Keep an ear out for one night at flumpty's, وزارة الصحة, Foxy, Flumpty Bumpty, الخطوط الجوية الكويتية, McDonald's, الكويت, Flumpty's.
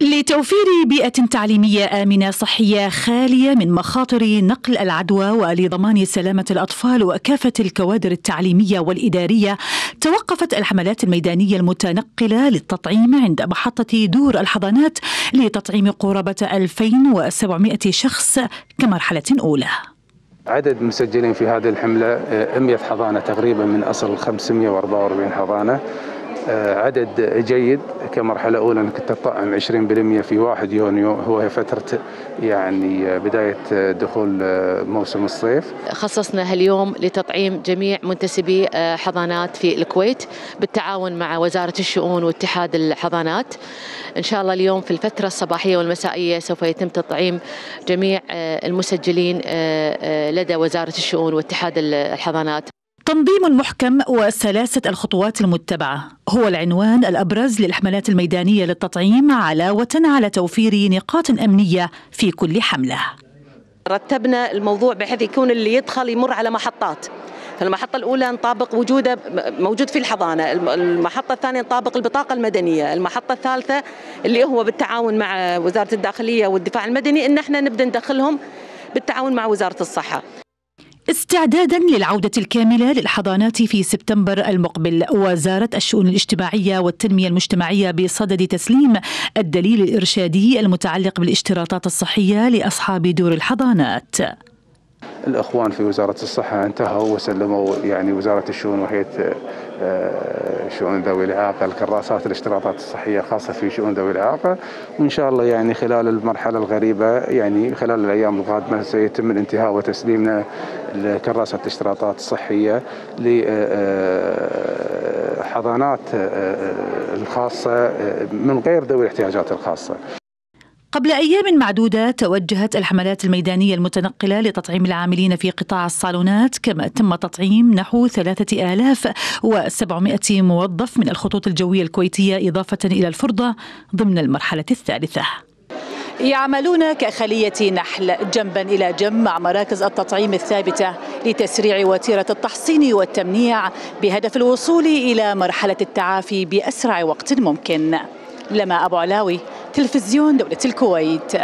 لتوفير بيئة تعليمية آمنة صحية خالية من مخاطر نقل العدوى ولضمان سلامة الأطفال وكافة الكوادر التعليمية والإدارية، توقفت الحملات الميدانية المتنقلة للتطعيم عند محطة دور الحضانات لتطعيم قرابة 2700 شخص كمرحلة أولى. عدد المسجلين في هذه الحملة 100 حضانة تقريبا من أصل 544 حضانة. عدد جيد كمرحلة أولى أنك تطعم 20% في 1 يونيو، هو فترة يعني بداية دخول موسم الصيف. خصصنا هاليوم لتطعيم جميع منتسبي حضانات في الكويت بالتعاون مع وزارة الشؤون واتحاد الحضانات. إن شاء الله اليوم في الفترة الصباحية والمسائية سوف يتم تطعيم جميع المسجلين لدى وزارة الشؤون واتحاد الحضانات. تنظيم محكم وسلاسة الخطوات المتبعة هو العنوان الأبرز للحملات الميدانية للتطعيم، علاوة على توفير نقاط أمنية في كل حملة. رتبنا الموضوع بحيث يكون اللي يدخل يمر على محطات، فالمحطة الأولى نطابق وجوده موجود في الحضانة، المحطة الثانية نطابق البطاقة المدنية، المحطة الثالثة اللي هو بالتعاون مع وزارة الداخلية والدفاع المدني إن احنا نبدأ ندخلهم بالتعاون مع وزارة الصحة. استعدادا للعودة الكاملة للحضانات في سبتمبر المقبل، وزارة الشؤون الاجتماعية والتنمية المجتمعية بصدد تسليم الدليل الإرشادي المتعلق بالاشتراطات الصحية لأصحاب دور الحضانات. الأخوان في وزارة الصحة انتهوا وسلموا يعني وزارة الشؤون وهيئة شؤون ذوي الإعاقة الكراسات الاشتراطات الصحية الخاصة في شؤون ذوي الإعاقة، وإن شاء الله يعني خلال المرحلة الغريبة يعني خلال الأيام القادمة سيتم الانتهاء وتسليمنا لكراسة الاشتراطات الصحية لحضانات الخاصة من غير ذوي الاحتياجات الخاصة. قبل أيام معدودة توجهت الحملات الميدانية المتنقلة لتطعيم العاملين في قطاع الصالونات، كما تم تطعيم نحو 3700 موظف من الخطوط الجوية الكويتية إضافة إلى الفرضة ضمن المرحلة الثالثة. يعملون كخلية نحل جنبا إلى جنب مع مراكز التطعيم الثابتة لتسريع وتيرة التحصين والتمنيع بهدف الوصول إلى مرحلة التعافي بأسرع وقت ممكن. لما أبو علاوي، تلفزيون دولة الكويت.